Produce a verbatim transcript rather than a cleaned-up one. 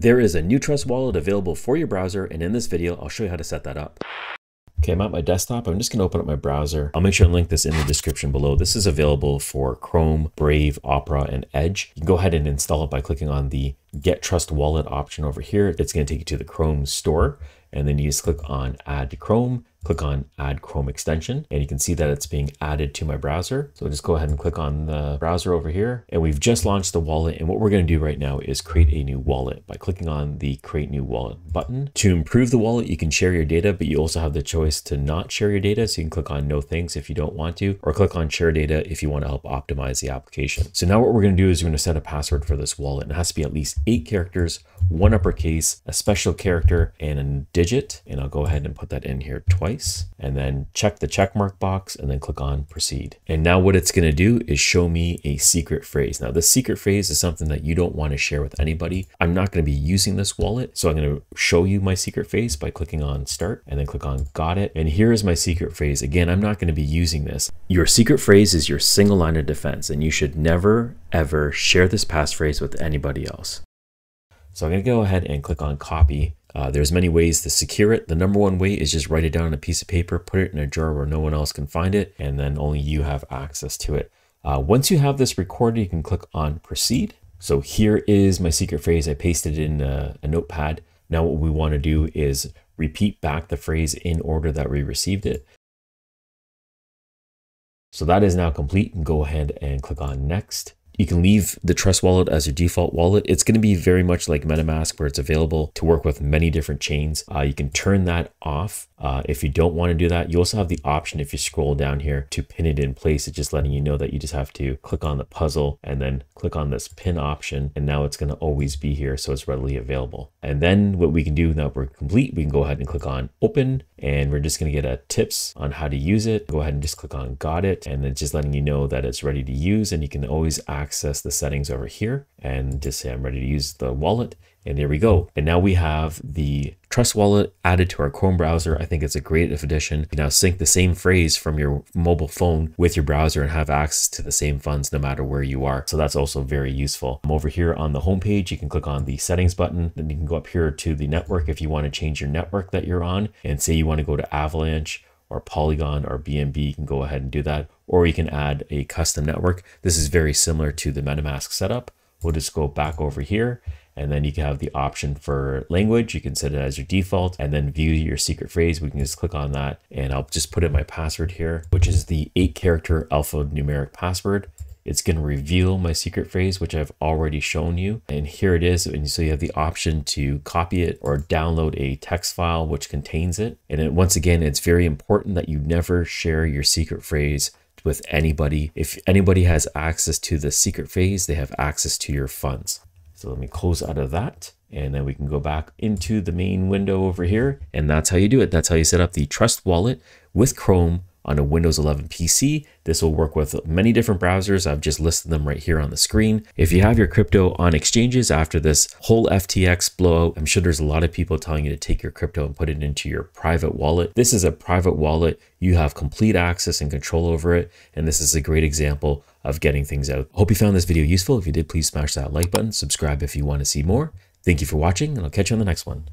There is a new Trust Wallet available for your browser, and in this video, I'll show you how to set that up. Okay, I'm at my desktop. I'm just gonna open up my browser. I'll make sure and link this in the description below. This is available for Chrome, Brave, Opera, and Edge. You can go ahead and install it by clicking on the Get Trust Wallet option over here. It's gonna take you to the Chrome Store, and then you just click on Add to Chrome, click on Add Chrome Extension, and you can see that it's being added to my browser. So just go ahead and click on the browser over here, and we've just launched the wallet. And what we're gonna do right now is create a new wallet by clicking on the Create New Wallet button. To improve the wallet, you can share your data, but you also have the choice to not share your data. So you can click on No Thanks if you don't want to, or click on Share Data if you wanna help optimize the application. So now what we're gonna do is we're gonna set a password for this wallet, and it has to be at least eight characters, one uppercase, a special character, and a digit. And I'll go ahead and put that in here twice, and then check the check mark box, and then click on Proceed. And now what it's gonna do is show me a secret phrase. Now, this secret phrase is something that you don't wanna share with anybody. I'm not gonna be using this wallet, so I'm gonna show you my secret phrase by clicking on Start, and then click on Got It. And here is my secret phrase. Again, I'm not gonna be using this. Your secret phrase is your single line of defense, and you should never, ever share this passphrase with anybody else. So I'm gonna go ahead and click on Copy. Uh, there's many ways to secure it. The number one way is just write it down on a piece of paper, put it in a drawer where no one else can find it, and then only you have access to it. Uh, once you have this recorded, you can click on Proceed. So here is my secret phrase. I pasted it in a, a notepad. Now what we wanna do is repeat back the phrase in order that we received it. So that is now complete, and go ahead and click on Next. You can leave the Trust Wallet as your default wallet. It's going to be very much like MetaMask, where it's available to work with many different chains. Uh, you can turn that off uh, if you don't want to do that. You also have the option, if you scroll down here, to pin it in place. It's just letting you know that you just have to click on the puzzle and then click on this pin option. And now it's going to always be here, so it's readily available. And then what we can do now we're complete, we can go ahead and click on Open, and we're just going to get a tips on how to use it. Go ahead and just click on Got It, and it's just letting you know that it's ready to use, and you can always access access the settings over here and just say I'm ready to use the wallet. And there we go. And now we have the Trust Wallet added to our Chrome browser. I think it's a great addition. You can now sync the same phrase from your mobile phone with your browser and have access to the same funds no matter where you are. So that's also very useful. Over here on the home page, you can click on the settings button. Then you can go up here to the network if you want to change your network that you're on, and say you want to go to Avalanche or Polygon or B N B, you can go ahead and do that. Or you can add a custom network. This is very similar to the MetaMask setup. We'll just go back over here, and then you can have the option for language. You can set it as your default, and then view your secret phrase. We can just click on that, and I'll just put in my password here, which is the eight character alphanumeric password. It's going to reveal my secret phrase, which I've already shown you. And here it is. And so you have the option to copy it or download a text file which contains it. And it, once again, it's very important that you never share your secret phrase with anybody. If anybody has access to the secret phrase, they have access to your funds. So let me close out of that. And then we can go back into the main window over here. And that's how you do it. That's how you set up the Trust Wallet with Chrome on a Windows eleven P C. This will work with many different browsers. I've just listed them right here on the screen. If you have your crypto on exchanges after this whole F T X blowout, I'm sure there's a lot of people telling you to take your crypto and put it into your private wallet. This is a private wallet. You have complete access and control over it. And this is a great example of getting things out. Hope you found this video useful. If you did, please smash that like button, subscribe if you want to see more. Thank you for watching, and I'll catch you on the next one.